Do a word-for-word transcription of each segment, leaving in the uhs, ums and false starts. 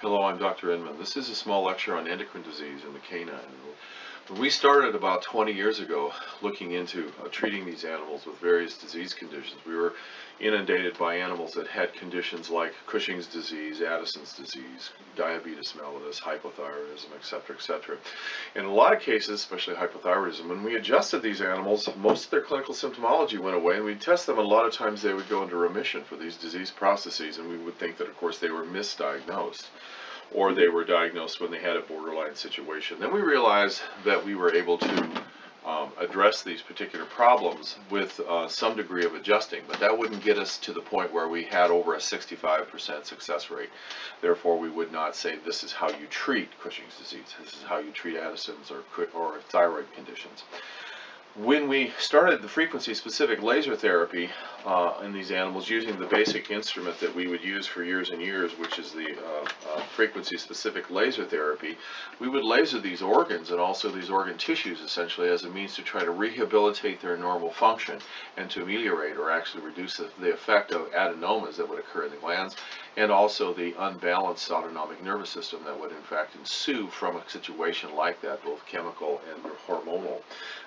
Hello, I'm Doctor Inman. This is a small lecture on endocrine disease in the canine. When we started about twenty years ago looking into uh, treating these animals with various disease conditions, we were inundated by animals that had conditions like Cushing's disease, Addison's disease, diabetes mellitus, hypothyroidism, etc., et cetera. In a lot of cases, especially hyperthyroidism, when we adjusted these animals, most of their clinical symptomology went away, and we'd test them, and a lot of times they would go into remission for these disease processes, and we would think that, of course, they were misdiagnosed, or they were diagnosed when they had a borderline situation. Then we realized that we were able to um, address these particular problems with uh, some degree of adjusting, but that wouldn't get us to the point where we had over a sixty-five percent success rate. Therefore, we would not say this is how you treat Cushing's disease, this is how you treat Addison's or, or thyroid conditions. When we started the frequency-specific laser therapy uh, in these animals using the basic instrument that we would use for years and years, which is the uh, uh, frequency-specific laser therapy, we would laser these organs and also these organ tissues essentially as a means to try to rehabilitate their normal function and to ameliorate or actually reduce the, the effect of adenomas that would occur in the glands, and also the unbalanced autonomic nervous system that would in fact ensue from a situation like that, both chemical and hormonal,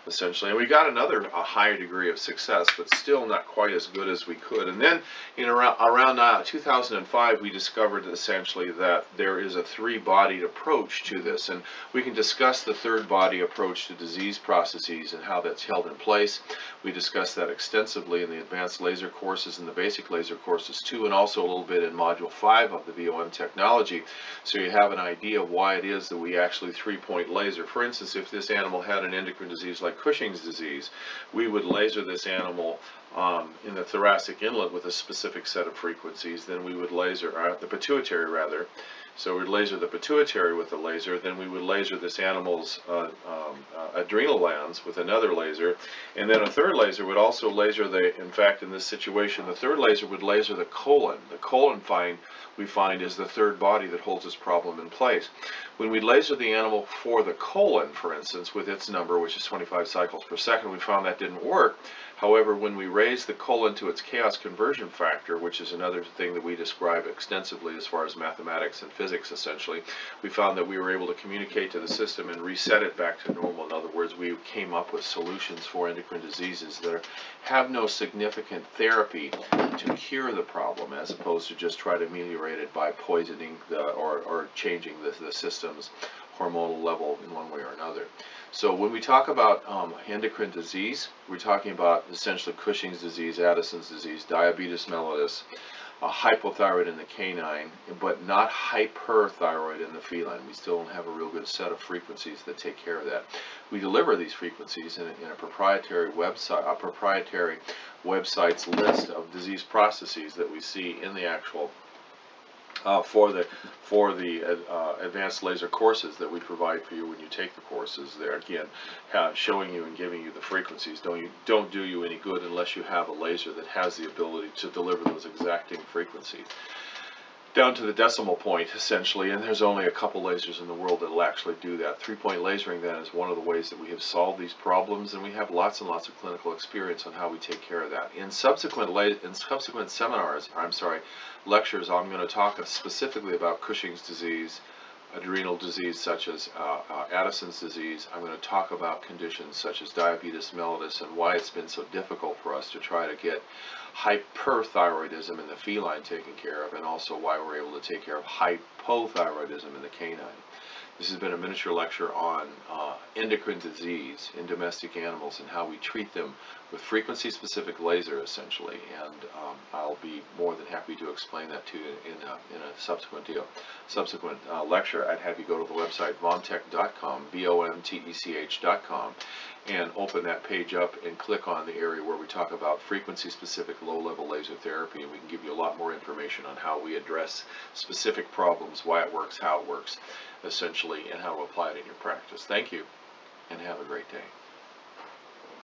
essentially. And we got another a higher degree of success, but still not quite as good as we could. And then in around, around uh, two thousand five, we discovered essentially that there is a three-bodied approach to this, and we can discuss the third-body approach to disease processes and how that's held in place. We discussed that extensively in the advanced laser courses and the basic laser courses too, and also a little bit in module five of the V O M technology, so you have an idea of why it is that we actually three-point laser. For instance, if this animal had an endocrine disease like Cushing's disease, we would laser this animal um, in the thoracic inlet with a specific set of frequencies, then we would laser, or the pituitary rather, so we'd laser the pituitary with a laser, then we would laser this animal's uh, um, uh, adrenal glands with another laser, and then a third laser would also laser the, in fact in this situation, the third laser would laser the colon. The colon find, we find, is the third body that holds this problem in place. When we laser the animal for the colon, for instance, with its number, which is twenty-five cycles per second, we found that didn't work. However, when we raise the colon to its chaos conversion factor, which is another thing that we describe extensively as far as mathematics and physics essentially, we found that we were able to communicate to the system and reset it back to normal. In other words, we came up with solutions for endocrine diseases that have no significant therapy to cure the problem, as opposed to just try to ameliorate it by poisoning the, or, or changing the, the system's hormonal level in one way or another. So when we talk about um, endocrine disease, we're talking about essentially Cushing's disease, Addison's disease, diabetes mellitus, a hypothyroid in the canine, but not hyperthyroid in the feline. We still don't have a real good set of frequencies that take care of that. We deliver these frequencies in a, in a proprietary website, a proprietary website's list of disease processes that we see in the actual Uh, for the for the uh, advanced laser courses that we provide for you when you take the courses. There again, uh, showing you and giving you the frequencies don't you don't do you any good unless you have a laser that has the ability to deliver those exacting frequencies down to the decimal point essentially, and there's only a couple lasers in the world that will actually do that. Three-point lasering then is one of the ways that we have solved these problems, and we have lots and lots of clinical experience on how we take care of that. In subsequent la in subsequent seminars, I'm sorry, lectures, I'm going to talk specifically about Cushing's disease, adrenal disease such as uh, uh, Addison's disease. I'm going to talk about conditions such as diabetes mellitus and why it's been so difficult for us to try to get hyperthyroidism in the feline taken care of, and also why we're able to take care of hypothyroidism in the canine. This has been a miniature lecture on uh, endocrine disease in domestic animals and how we treat them with frequency-specific laser, essentially, and um, I'll be more than happy to explain that to you in a, in a subsequent, deal, subsequent uh, lecture. I'd have you go to the website vomtech dot com, V O M T E C H dot com, and open that page up and click on the area where we talk about frequency-specific low-level laser therapy, and we can give you a lot more information on how we address specific problems, why it works, how it works, essentially, and how to apply it in your practice. Thank you, and have a great day.